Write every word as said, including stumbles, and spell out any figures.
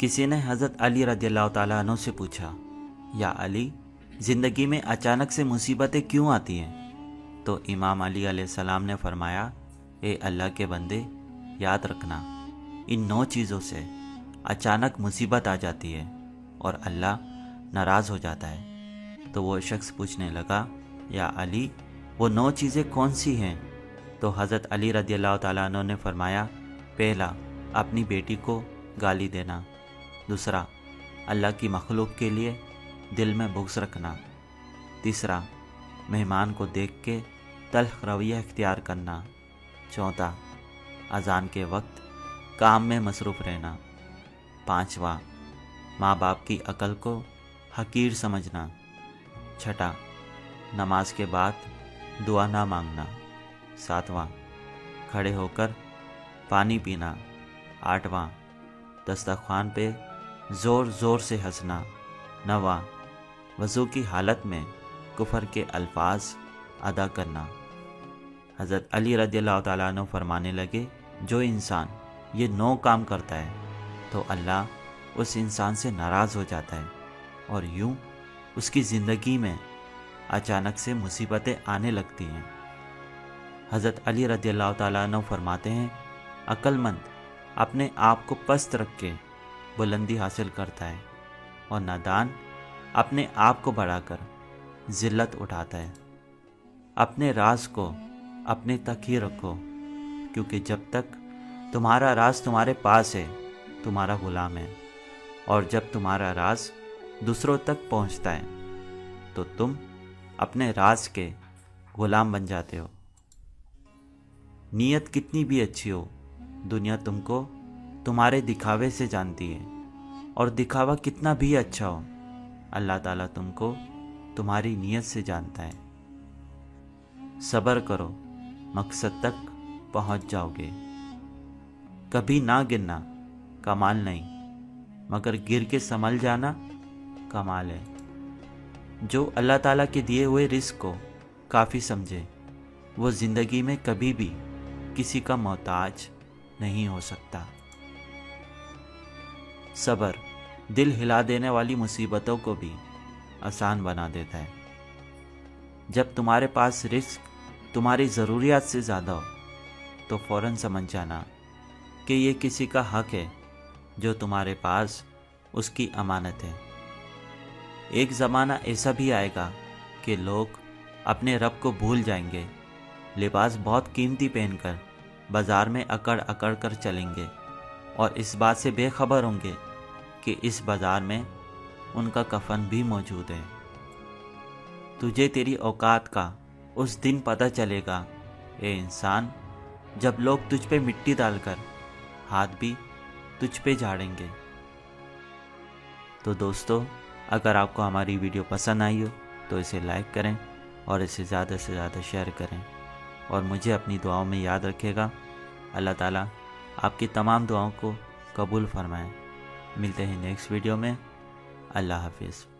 किसी ने हज़रत अली रदियल्लाहु ताला अन्हु से पूछा, या अली, ज़िंदगी में अचानक से मुसीबतें क्यों आती हैं? तो इमाम अली अलैहिस्सलाम ने फरमाया, ए अल्लाह के बंदे, याद रखना, इन नौ चीज़ों से अचानक मुसीबत आ जाती है और अल्लाह नाराज़ हो जाता है। तो वो शख्स पूछने लगा, या अली, वो नौ चीज़ें कौन सी हैं? तो हज़रत अली रदियल्लाहु ताला अन्हु ने फरमाया, पहला, अपनी बेटी को गाली देना। दूसरा, अल्लाह की मखलूक के लिए दिल में बुग़्ज़ रखना। तीसरा, मेहमान को देख के तल्ख रवैया इख्तियार करना। चौथा, अजान के वक्त काम में मसरूफ़ रहना। पाँचवा, माँ बाप की अकल को हकीर समझना। छठा, नमाज के बाद दुआ ना मांगना। सातवां, खड़े होकर पानी पीना। आठवां, दस्तरखान पे ज़ोर ज़ोर से हंसना। नवा, वज़ू की हालत में कुफर के अल्फाज अदा करना। हज़रत अली रदियल्लाहु ताला अन्हु फरमाने लगे, जो इंसान ये नौ काम करता है तो अल्लाह उस इंसान से नाराज़ हो जाता है और यूं उसकी ज़िंदगी में अचानक से मुसीबतें आने लगती हैं। हज़रत अली रदियल्लाहु ताला अन्हु फरमाते हैं, अक्लमंद अपने आप को पस्त रख के बुलंदी हासिल करता है और नादान अपने आप को बढ़ाकर ज़िल्लत उठाता है। अपने राज को अपने तक ही रखो, क्योंकि जब तक तुम्हारा राज तुम्हारे पास है तुम्हारा गुलाम है, और जब तुम्हारा राज दूसरों तक पहुंचता है तो तुम अपने राज के गुलाम बन जाते हो। नीयत कितनी भी अच्छी हो, दुनिया तुमको तुम्हारे दिखावे से जानती है, और दिखावा कितना भी अच्छा हो, अल्लाह ताला तुमको तुम्हारी नीयत से जानता है। सब्र करो, मकसद तक पहुंच जाओगे। कभी ना गिरना कमाल नहीं, मगर गिर के संभल जाना कमाल है। जो अल्लाह ताला के दिए हुए रिस्क को काफ़ी समझे, वो ज़िंदगी में कभी भी किसी का मोहताज नहीं हो सकता। सब्र दिल हिला देने वाली मुसीबतों को भी आसान बना देता है। जब तुम्हारे पास रिस्क तुम्हारी ज़रूरियात से ज़्यादा हो तो फ़ौरन समझ जाना कि ये किसी का हक है जो तुम्हारे पास उसकी अमानत है। एक ज़माना ऐसा भी आएगा कि लोग अपने रब को भूल जाएंगे, लिबास बहुत कीमती पहनकर बाज़ार में अकड़ अकड़ कर चलेंगे और इस बात से बेखबर होंगे कि इस बाज़ार में उनका कफन भी मौजूद है। तुझे तेरी औकात का उस दिन पता चलेगा, ए इंसान, जब लोग तुझ पे मिट्टी डालकर हाथ भी तुझ पे झाड़ेंगे। तो दोस्तों, अगर आपको हमारी वीडियो पसंद आई हो तो इसे लाइक करें और इसे ज़्यादा से ज़्यादा शेयर करें, और मुझे अपनी दुआओं में याद रखेगा। अल्लाह ताला आपकी तमाम दुआओं को कबूल फरमाएं। मिलते हैं नेक्स्ट वीडियो में। अल्लाह हाफिज़।